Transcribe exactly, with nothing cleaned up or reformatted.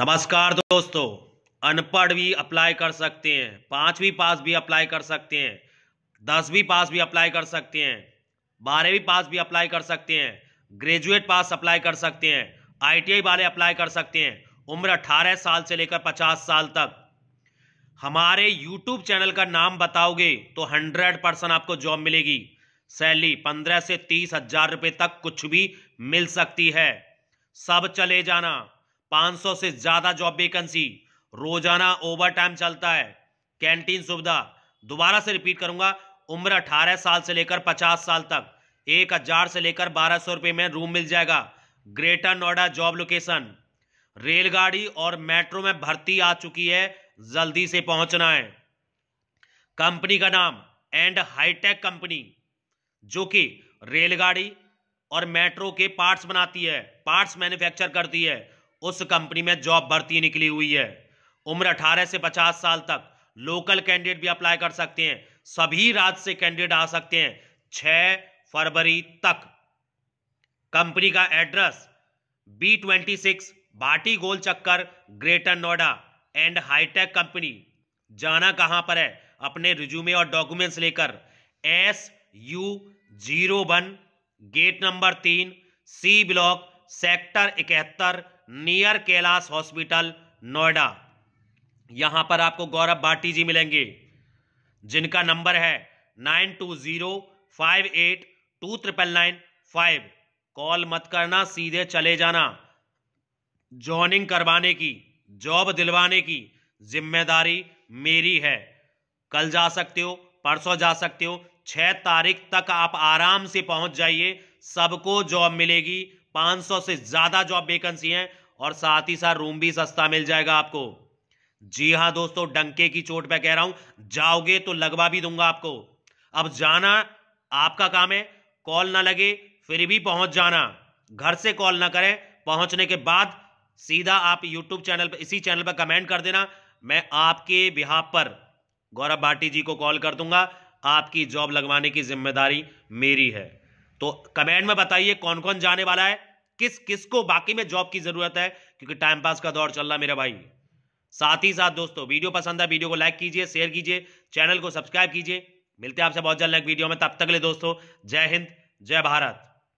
नमस्कार दोस्तों, अनपढ़ भी अप्लाई कर सकते हैं, पांचवी पास भी अप्लाई कर सकते हैं, दसवीं पास भी अप्लाई कर सकते हैं, बारहवीं पास भी अप्लाई कर सकते हैं, ग्रेजुएट पास अप्लाई कर सकते हैं, आई टी आई वाले अप्लाई कर सकते हैं। उम्र अठारह साल से लेकर पचास साल तक। हमारे यूट्यूब चैनल का नाम बताओगे तो हंड्रेड परसेंट आपको जॉब मिलेगी। सैलरी पंद्रह से तीस हजार रुपये तक कुछ भी मिल सकती है। सब चले जाना, पाँच सौ से ज़्यादा जॉब वैकेंसी, रोजाना ओवर टाइम चलता है, कैंटीन सुविधा। दोबारा से रिपीट करूंगा, उम्र अठारह साल से लेकर पचास साल तक। एक हजार से लेकर बारह सौ रुपये में रूम मिल जाएगा। Greater Noida job location. रेलगाड़ी और मेट्रो में भर्ती आ चुकी है, जल्दी से पहुंचना है। कंपनी का नाम एंड हाईटेक कंपनी, जो कि रेलगाड़ी और मेट्रो के पार्ट्स बनाती है, पार्ट्स मैन्युफैक्चर करती है। उस कंपनी में जॉब भर्ती निकली हुई है। उम्र अठारह से पचास साल तक। लोकल कैंडिडेट भी अप्लाई कर सकते हैं, सभी राज्य से कैंडिडेट आ सकते हैं छह फरवरी तक। कंपनी का address B twenty six Bhati गोल चक्कर, greater Noida. And hitech company जाना कहां पर है? अपने रिज्यूमे और डॉक्यूमेंट्स लेकर S U zero one gate number तीन सी ब्लॉक सेक्टर इकहत्तर नियर कैलाश हॉस्पिटल नोएडा। यहां पर आपको गौरव भाटी जी मिलेंगे, जिनका नंबर है nine two zero five eight two triple nine five. Call मत करना, सीधे चले जाना। जॉइनिंग करवाने की, जॉब दिलवाने की जिम्मेदारी मेरी है। कल जा सकते हो, परसों जा सकते हो, छह तारीख तक आप आराम से पहुंच जाइए। सबको जॉब मिलेगी, पाँच सौ से ज़्यादा जॉब वैकेंसी हैं और साथ ही साथ रूम भी सस्ता मिल जाएगा आपको। जी हाँ दोस्तों, डंके की चोट पे कह रहा हूं, जाओगे तो लगवा भी दूंगा आपको। अब जाना आपका काम है, कॉल ना लगे फिर भी पहुंच जाना। घर से कॉल ना करें, पहुंचने के बाद सीधा आप यूट्यूब चैनल पर, इसी चैनल पर कमेंट कर देना। मैं आपके बिहाफ पर गौरव भाटी जी को कॉल कर दूंगा। आपकी जॉब लगवाने की जिम्मेदारी मेरी है। तो कमेंट में बताइए कौन कौन जाने वाला है, किस किस को वाकई में जॉब की जरूरत है, क्योंकि टाइम पास का दौर चल रहा है मेरा भाई। साथ ही साथ दोस्तों, वीडियो पसंद है, वीडियो को लाइक कीजिए, शेयर कीजिए, चैनल को सब्सक्राइब कीजिए। मिलते हैं आपसे बहुत जल्द नेक्स्ट वीडियो में। तब तक के लिए दोस्तों, जय हिंद, जय भारत।